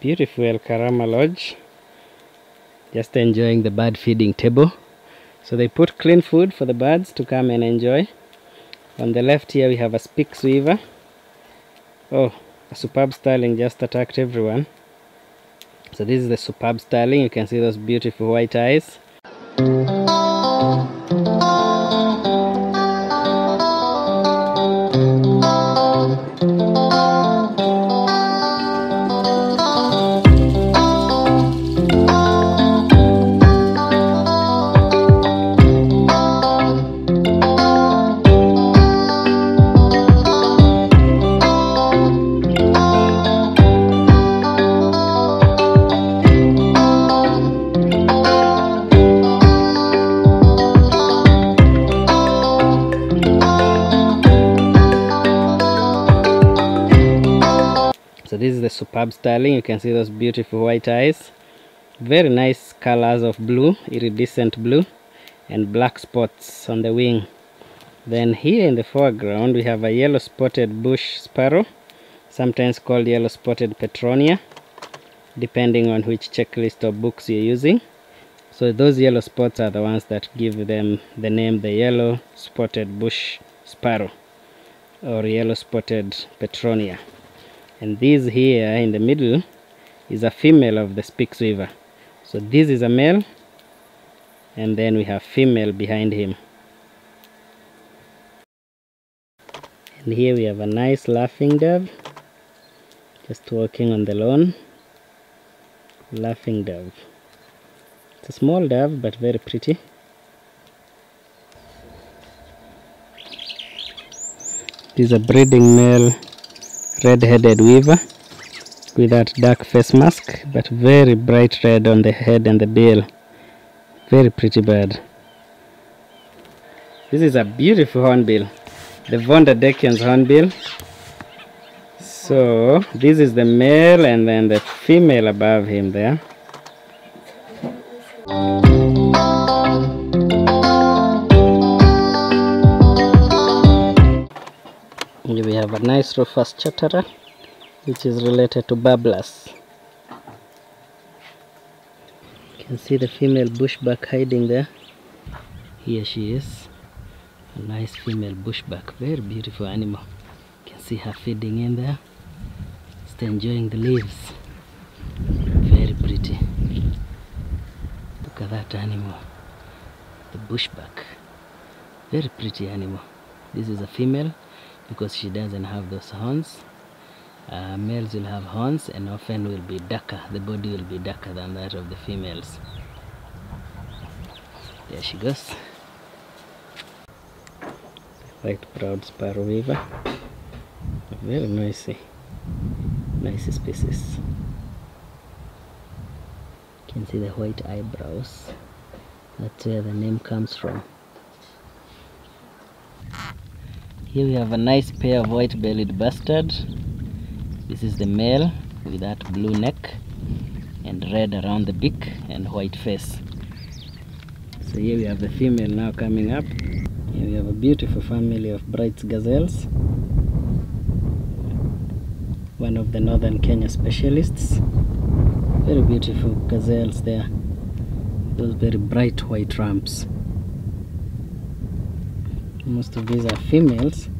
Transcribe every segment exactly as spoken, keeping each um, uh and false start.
beautiful El Karama Lodge, just enjoying the bird feeding table. So they put clean food for the birds to come and enjoy. On the left here we have a speaksweaver. Oh, a superb starling just attacked everyone. So this is the superb starling. You can see those beautiful white eyes. This is the superb starling. You can see those beautiful white eyes, very nice colors of blue, iridescent blue, and black spots on the wing. Then here in the foreground we have a yellow spotted bush sparrow, sometimes called yellow spotted petronia, depending on which checklist or books you're using. So those yellow spots are the ones that give them the name, the yellow spotted bush sparrow or yellow spotted petronia. And this here in the middle is a female of the speaksweaver. So this is a male, and then we have female behind him. And here we have a nice laughing dove, just walking on the lawn. Laughing dove. It's a small dove, but very pretty. This is a breeding male red-headed weaver with that dark face mask, but very bright red on the head and the bill. Very pretty bird. This is a beautiful hornbill, the von der Decken's hornbill. So this is the male, and then the female above him there. We have a nice Rufous Chatterer, which is related to babblers. You can see the female bushback hiding there. Here she is, a nice female bushback, very beautiful animal. You can see her feeding in there, just enjoying the leaves. Very pretty. Look at that animal, the bushback. Very pretty animal. This is a female, because she doesn't have those horns. Uh, males will have horns and often will be darker. The body will be darker than that of the females. There she goes. Right proud sparrow weaver. Very noisy. Nice species. You can see the white eyebrows. That's where the name comes from. Here we have a nice pair of white-bellied bustard. This is the male with that blue neck and red around the beak and white face. So here we have the female now coming up. Here we have a beautiful family of bright gazelles, one of the northern Kenya specialists. Very beautiful gazelles there, those very bright white rumps. Most of these are females.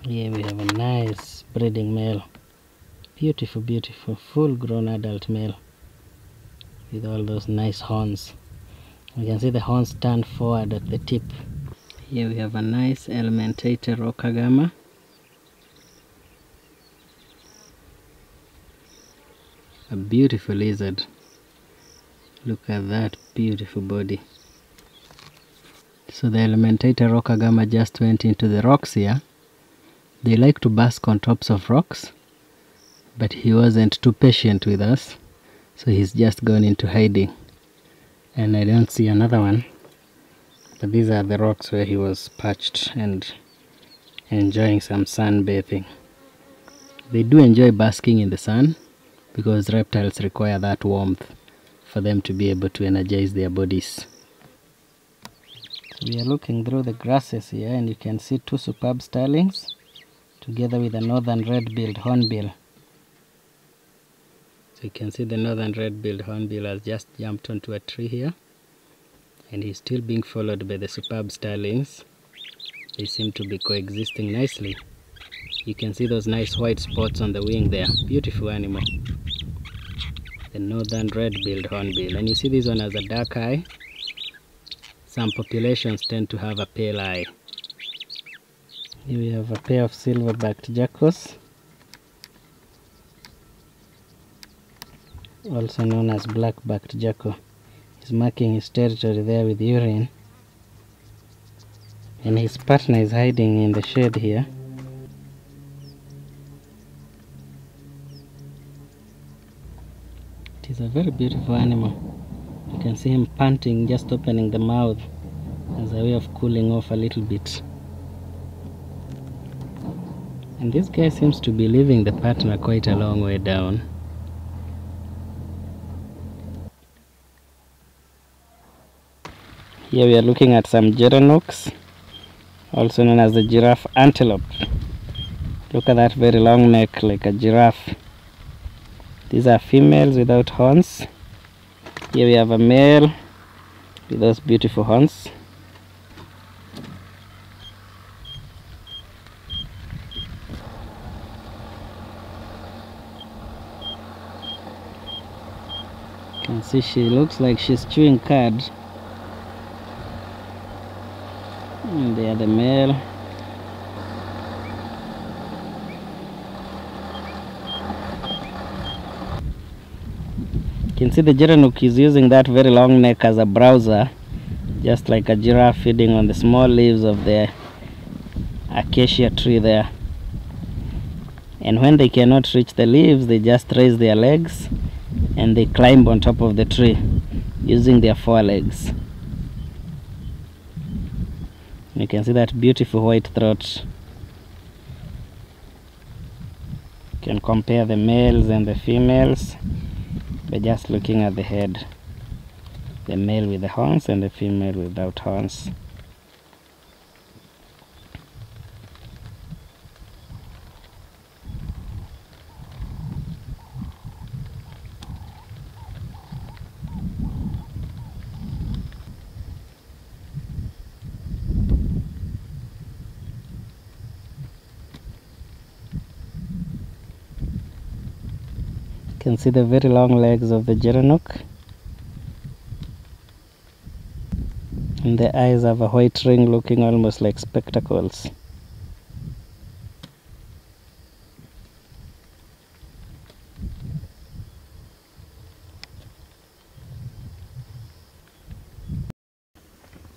Here we have a nice breeding male. Beautiful, beautiful, full-grown adult male with all those nice horns. You can see the horns turn forward at the tip. Here we have a nice elementaita rock agama. A beautiful lizard. Look at that beautiful body. So the elementaita rock agama just went into the rocks here. They like to bask on tops of rocks, but he wasn't too patient with us, so he's just gone into hiding. And I don't see another one, but these are the rocks where he was perched and enjoying some sunbathing. They do enjoy basking in the sun because reptiles require that warmth for them to be able to energize their bodies. We are looking through the grasses here, and you can see two superb starlings together with a northern red-billed hornbill. We can see the northern red-billed hornbill has just jumped onto a tree here, and he's still being followed by the superb starlings. They seem to be coexisting nicely. You can see those nice white spots on the wing there. Beautiful animal. The northern red-billed hornbill. And you see this one has a dark eye. Some populations tend to have a pale eye. Here we have a pair of silver-backed jackals, also known as black-backed jackal. He's marking his territory there with urine, and his partner is hiding in the shade here. It is a very beautiful animal. You can see him panting, just opening the mouth as a way of cooling off a little bit. And this guy seems to be leaving the partner quite a long way down. Here we are looking at some Gerenuks, also known as the giraffe antelope. Look at that very long neck, like a giraffe. These are females without horns. Here we have a male with those beautiful horns. You can see she looks like she's chewing cud. And they are the male. You can see the Gerenuk is using that very long neck as a browser, just like a giraffe feeding on the small leaves of the acacia tree there. And when they cannot reach the leaves, they just raise their legs and they climb on top of the tree using their forelegs. You can see that beautiful white throat. You can compare the males and the females by just looking at the head. The male with the horns and the female without horns. You can see the very long legs of the Gerenuk, and the eyes have a white ring looking almost like spectacles.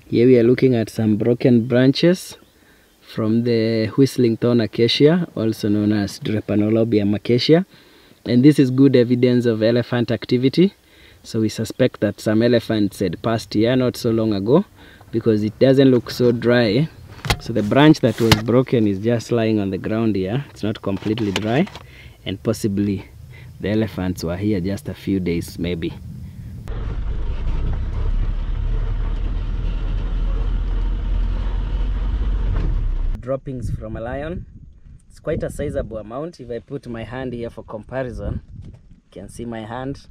Here we are looking at some broken branches from the Whistling Thorn Acacia, also known as Drepanolobium acacia. And this is good evidence of elephant activity. So we suspect that some elephants had passed here not so long ago, because it doesn't look so dry. So the branch that was broken is just lying on the ground here. It's not completely dry. And possibly the elephants were here just a few days maybe. Droppings from a lion. It's quite a sizable amount. If I put my hand here for comparison, you can see my hand.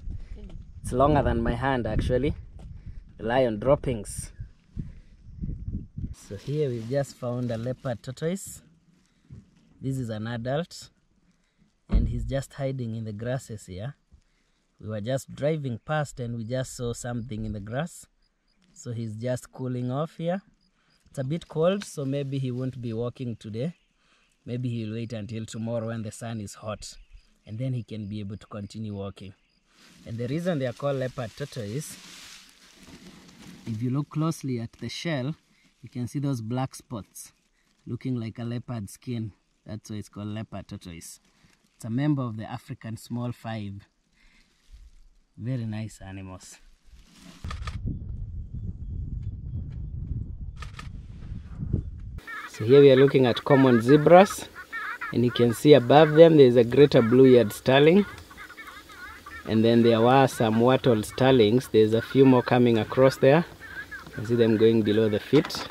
It's longer than my hand actually. The lion droppings. So here we've just found a leopard tortoise. This is an adult, and he's just hiding in the grasses here. We were just driving past and we just saw something in the grass. So he's just cooling off here. It's a bit cold, so maybe he won't be walking today. Maybe he'll wait until tomorrow when the sun is hot, and then he can be able to continue walking. And the reason they are called leopard tortoise, if you look closely at the shell, you can see those black spots looking like a leopard skin. That's why it's called leopard tortoise. It's a member of the African small five. Very nice animals. So here we are looking at common zebras, and you can see above them there is a greater blue-eared starling, and then there were some wattled starlings. There's a few more coming across there. You can see them going below the feet,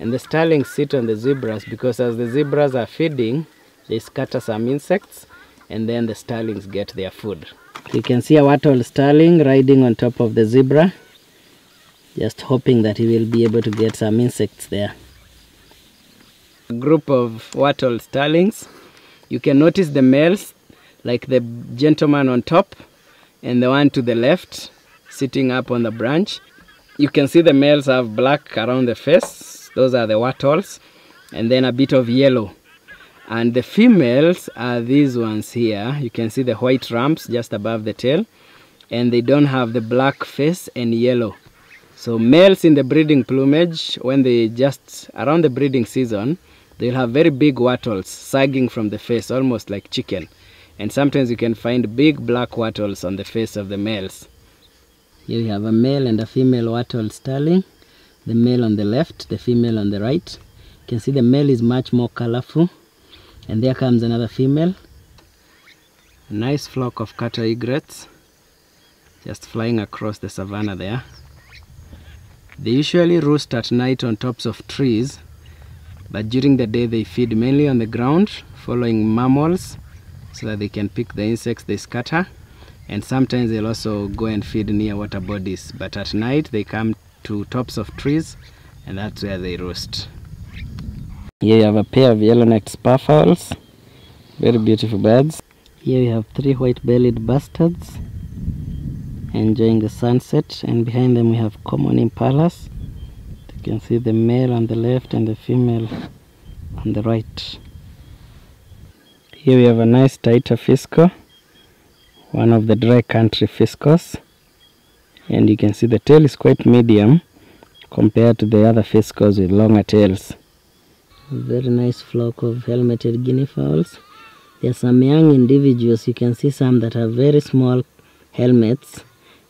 and the starlings sit on the zebras because as the zebras are feeding, they scatter some insects, and then the starlings get their food. You can see a wattled starling riding on top of the zebra, just hoping that he will be able to get some insects there. A group of wattled starlings. You can notice the males, like the gentleman on top and the one to the left sitting up on the branch. You can see the males have black around the face, those are the wattles, and then a bit of yellow. And the females are these ones here. You can see the white rumps just above the tail, and they don't have the black face and yellow. So males in the breeding plumage, when they just around the breeding season, they'll have very big wattles sagging from the face, almost like chicken. And sometimes you can find big black wattles on the face of the males. Here you have a male and a female wattled starling. The male on the left, the female on the right. You can see the male is much more colorful. And there comes another female. A nice flock of cattle egrets just flying across the savannah there. They usually roost at night on tops of trees, but during the day they feed mainly on the ground, following mammals, so that they can pick the insects they scatter, and sometimes they'll also go and feed near water bodies, but at night they come to tops of trees, and that's where they roost. Here you have a pair of yellow necked spar fowls, very beautiful birds. Here you have three white-bellied bustards enjoying the sunset, and behind them we have common impalas. You can see the male on the left and the female on the right. Here we have a nice Taita Fisco, one of the dry country fiscos, and you can see the tail is quite medium compared to the other fiscos with longer tails. Very nice flock of helmeted guinea fowls. There are some young individuals. You can see some that have very small helmets,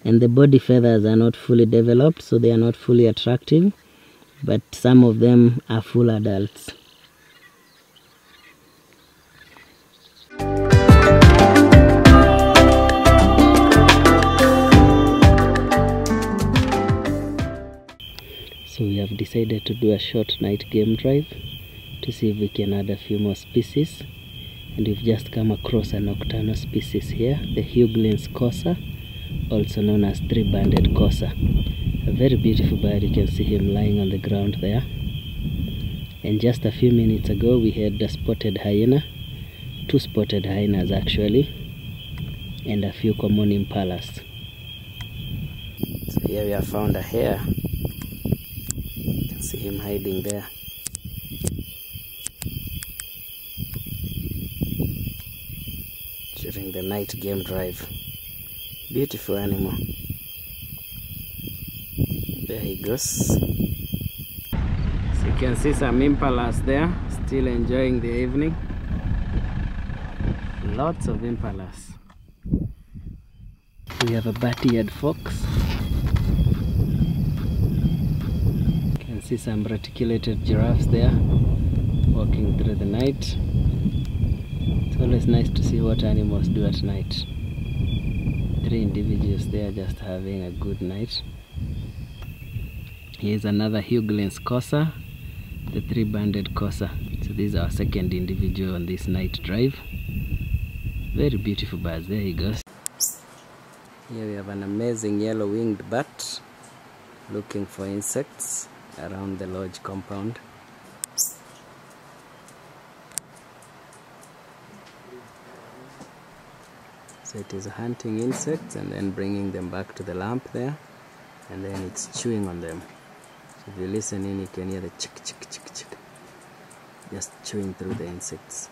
and the body feathers are not fully developed, so they are not fully attractive, but some of them are full adults. So we have decided to do a short night game drive to see if we can add a few more species, and we've just come across a nocturnal species here, the Heuglin's courser, also known as three-banded courser. A very beautiful bird. You can see him lying on the ground there. And just a few minutes ago we had a spotted hyena, two spotted hyenas actually, and a few common impalas. So here we have found a hare. See him hiding there. During the night game drive. Beautiful animal. There he goes. So you can see some impalas there, still enjoying the evening. Lots of impalas. We have a bat-eared fox. See some reticulated giraffes there walking through the night. It's always nice to see what animals do at night. Three individuals there just having a good night. Here's another Heuglin's courser, the three-banded courser. So this is our second individual on this night drive. Very beautiful birds. There he goes. Here we have an amazing yellow-winged bat looking for insects around the lodge compound. So it is hunting insects and then bringing them back to the lamp there, and then it's chewing on them. So if you listen in, you can hear the chick chick chick chick, just chewing through the insects.